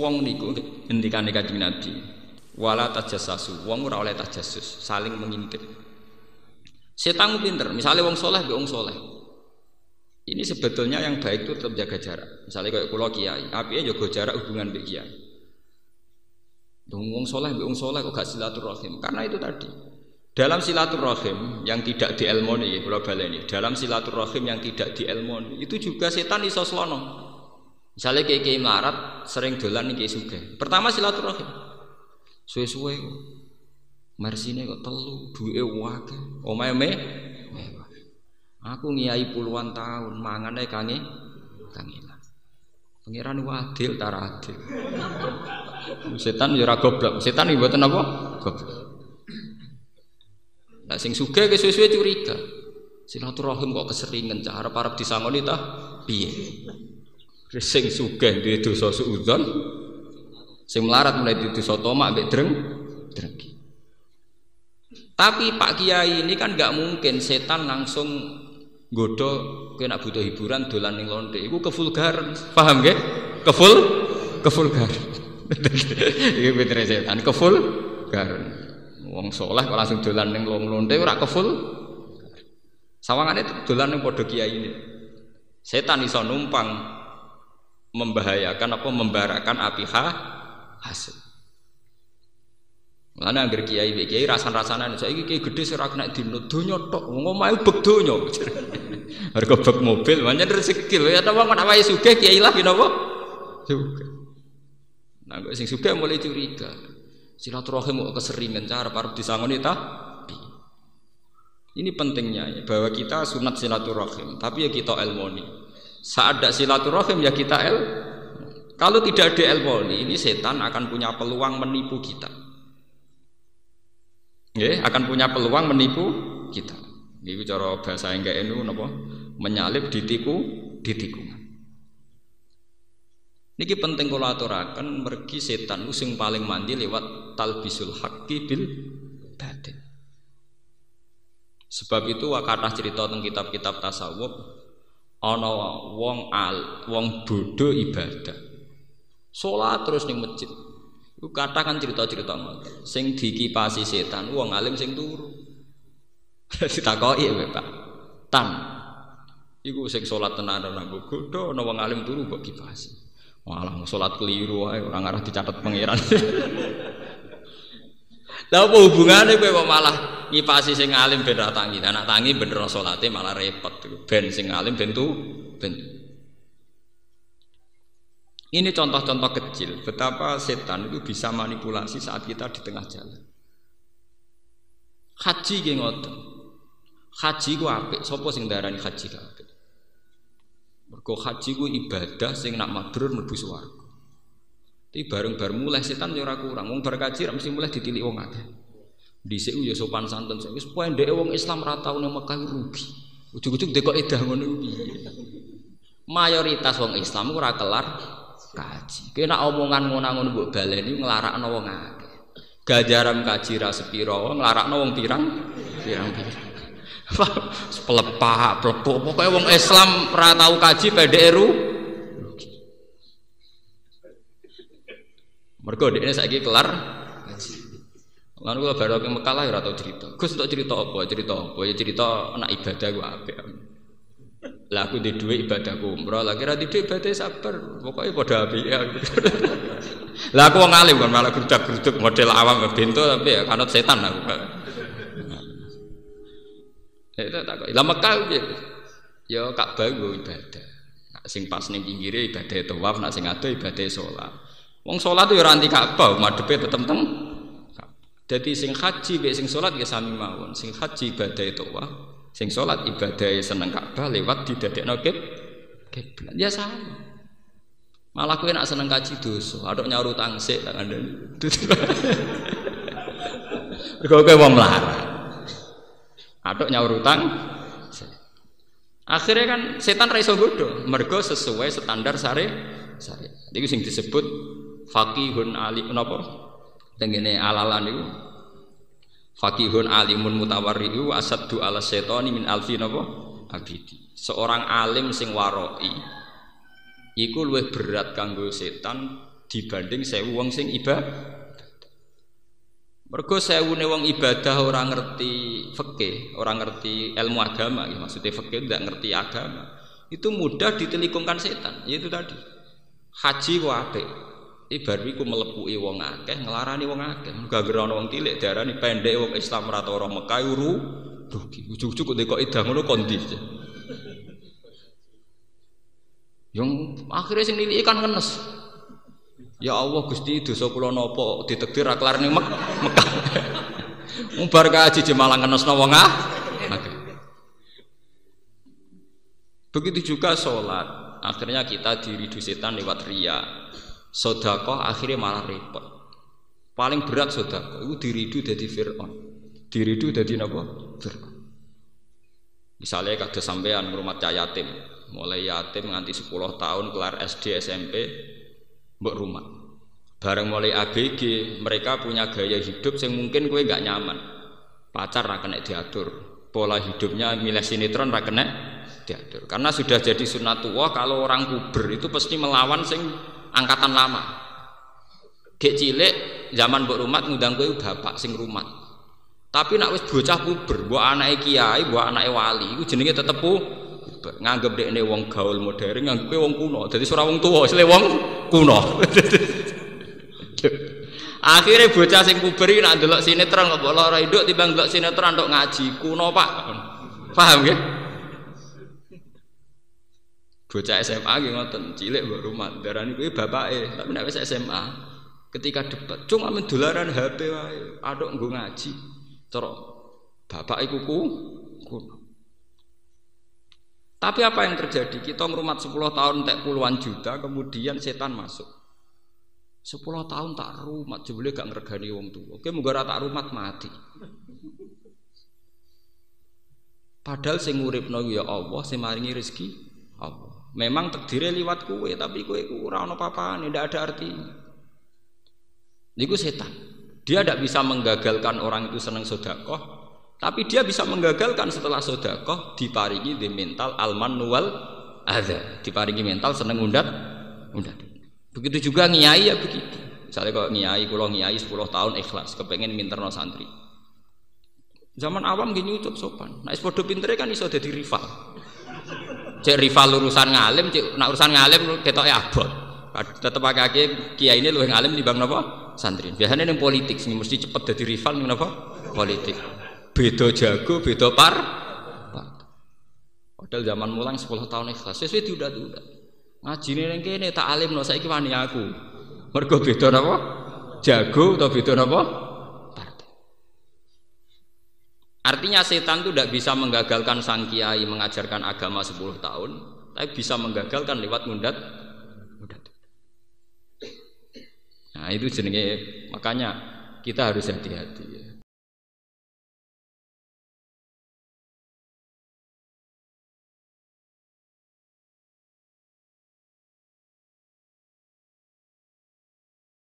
wong niku ngendikane Kanjeng Nabi, wala tajassasu, wong ora oleh tajassus, saling mengintip. Setan pinter, misalnya wong soleh be wong soleh. Ini sebetulnya yang baik itu tetap jaga jarak. Misalnya kayak kula kiai, apike jaga jarak hubungan mbek kiai. Wong soleh be wong soleh kok gak silaturahim, karena itu tadi. Dalam silaturahim yang tidak dielmoni, kula baleni. Dalam silaturahim yang tidak dielmoni, itu juga setan iso slono. Misalnya kiai melarat sering dolan kiai sugih. Pertama silaturahim, suwe-suwe mersine kok telu, duwe akeh, omahe mewah. Aku ngiyai puluhan tahun, mangane kangelan. Pangeran adil ta ra adil. Setan ya ora goblok, setan mboten apa? Goblok. Nah, sing sugih ke suwe-suwe curiga. Silaturahim kok keseringan cara arep disangoni ta piye? Sing sugih duwe dosa suudzon. Sing melarat mulai di dosa tomak mbek drengki. Tapi Pak Kiai ini kan enggak mungkin setan langsung nggodha kowe nak butuh hiburan dolan ning lonte. Iku kevulgaran, paham nggih? Kevulgaran. Iki bener setan kevulgaran. Wong soleh kok langsung dolan ning lonte ora keful. Sawangane dolan ning padha kiai ini. Setan iso numpang membahayakan apa membarakan api hasud. Mulane anggere kiai iki kiai rasan-rasanan saiki kiai gedhe sing ora kena dinut donya tok wong omahe beg donya. Harga beg mobil wancen rezeki lho ya ta wong ana wae sugih kiai lah napa? Sugih. Nah kok sing sugih mulai curiga. Silaturahim kok keseringan cara arep disangoni ta? Ini pentingnya ya, bahwa kita sunat silaturahim, tapi ya kita elmoni. Saat ada silaturahim ya kita Kalau tidak ada elmoni, ini setan akan punya peluang menipu kita. Nggih, akan punya peluang menipu kita. Niku cara bahasa engke enu napa? Menyalip ditikungan. Niki penting kula aturaken mergi setan sing paling mandi lewat talbisul haqqi bil batil. Sebab itu kathah cerita teng kitab-kitab tasawuf ana wong bodho ibadah. Salat terus ning masjid. Iku kathah kan cerita-cerita ngoten. Sing dikipasi setan wong alim sing turu. Ditakoki, Pak. Tan. Iku sing salat tenan ana godho ana wong alim turu mbok kipasi. Malah sholat keliru ae ora ngarah dicatet pangeran. Lah apa hubungane kowe malah ngipasi sing alim ben ra tangi. Anak tangi bener salate malah repot. Ben sing alim ben. Ini contoh-contoh kecil betapa setan itu bisa manipulasi saat kita di tengah jalan. Haji ki ngoten. Haji ku apik, sapa sing ndarani haji ku apik? Mergo haji ku ibadah sing nak mabrur mlebu swarga. Tapi bareng-bareng mulai setan yo ora kurang. Wong bar kaji mesti mulai ditilik wong akeh. Dhisik yo sopan santun saiki wis pendeke wong Islam ra tau nang Mekah rugi. Ujug-ujug dekok edah ngono piye. Mayoritas wong Islam ora kelar kaji. Kowe nak omongan ngono-ngono mbok baleni nglarakno wong akeh. Ganjaran kaji ra sepiro, nglarakno wong pirang-pirang. Pelepak, pelepuk, pokoknya wong Islam ra tau kaji PDR rugi. Mergo dekne saiki kelar kaji. Lan kula baru ping Mekah ya ora tau cerita. Gus entuk cerita apa? Cerita apa? Ya cerita anak ibadah ku apik. Lah aku di dhuwit ibadahku umroh, lah kira di dhuwit ibadah sabar, pokoknya padha apike. Lah aku wong alim kan malah grudak-gruduk model awam bento tapi ya kanut setan aku. Lah Mekah ya Ka'bah nggo ibadah. Nak sing pas ning pinggire ibadah tawaf, nak sing ado ibadah salat. Wong salat yo ora anti Ka'bah, madhepe tetem-tem. Dadi sing haji mek sing salat ya sami mawon. Sing haji ibadah tawaf, sing salat ibadah seneng Ka'bah lewat didadekno kiblat. Ya sama. Malah kowe nak seneng kaji dosa, atok nyaru tangsik tak kandhani. Kok kowe wong melarat. Aduk nyaur utang. Akhirnya kan setan ra iso godho, mergo sesuai standar syariat. Iku sing disebut faqihun alim napa? Tengene alalan niku. Faqihun alimun mutawarriu asaddu ala syaitani min alfi napa? Abidi. Seorang alim sing waroi iku luwih berat kanggo setan dibanding sewu wong sing ibadah. Mergo sewune wong ibadah ora ngerti fikih, ora ngerti ilmu agama, ya maksudnya fikih ndak ngerti agama. Itu mudah ditelikungkan setan, yaitu tadi. Haji ku apik. Ibar iku melepuki wong akeh, nglarani wong akeh. Gager ana wong cilik diarani pendhek wong Islam ra tau ora Mekah uru. Rugi ujug-ujug kok edah ngono kondisi. Yang akhirnya sing niliki kan ngenes. Ya Allah Gusti dosa kula napa ditegdir ra kelar ning Mekah. Umbar kaji jemalah ngenosno wong ah. Begitu juga salat, akhirnya kita diridu setan lewat riya. Sedekah akhirnya malah repot. Paling berat sedekah iku diridu dadi Firaun. Diridu dadi napa? Firaun. Misale kados sampean ngrumat cah yatim, mulai yatim nganti 10 tahun kelar SD SMP mbok rumah. Bareng mulai ABG, mereka punya gaya hidup yang mungkin kowe gak nyaman. Pacar ra kena diatur, pola hidupnya milih sinetron ra kena diatur. Karena sudah jadi sunatullah kalau orang kuber itu pasti melawan sing angkatan lama. Gek cilik zaman mbok rumah ngundang kowe bapak sing rumah. Tapi nek wis bocah kuber, mbok anake kiai, mbok anake wali, iku jenenge tetep nganggep dekne wong gaul modern, nganggepe wong kuno. Dadi ora wong tuwa, isine wong kuno. Akhire bocah sing kuber iki nak ndelok sinetron kok lara nduk timbang ndelok sinetron nduk ngaji kuno, Pak. Paham nggih? Bocah SMA nggih ngoten, cilik mbok rumah, darani kuwi bapake. Tapi nek wis SMA, ketika debat, cung amen dolaran HP wae, atuk nggo ngaji. Cara bapake kuku kuno. Tapi apa yang terjadi? Kita ngrumat 10 tahun tak puluhan juta, kemudian setan masuk. 10 tahun tak rumat, jebule gak ngregani wong tuwa. Oke, muga ra tak rumat mati. Padahal sing nguripno ya Allah, sing maringi rezeki Allah. Memang takdire liwat kowe, tapi kowe iku ora ana papane, ndak ada artinya. Niku setan. Dia ndak bisa menggagalkan orang itu seneng sedekah. Tapi dia bisa menggagalkan setelah sedekah diparingi di mental alman wal adza, diparingi mental seneng undat. Begitu juga ngiyai ya begitu. Misalnya kalau ngiyai 10 tahun ikhlas kepengen minterno santri. Zaman awam gini nyucup sopan. Nek podo pintere kan iso dadi rival. Cek rival urusan ngalim, cek nak urusan ngalim ketoke abot. Tetep akeh kiai ini luwih ngalim timbang napa? Santri. Biasanya ning politik sing mesti cepet dadi rival ning napa? Politik. Beda jago, beda par. Padahal zaman mulang 10 tahun ikhlas, wis diudat-udat. Ngajine ning kene tak alimno saiki wani aku. Mergo beda napa? Jago atau beda napa? Partai. Artinya setan itu tidak bisa menggagalkan sang kiai mengajarkan agama 10 tahun, tapi bisa menggagalkan lewat mundat. Nah, itu jenenge makanya kita harus hati-hati.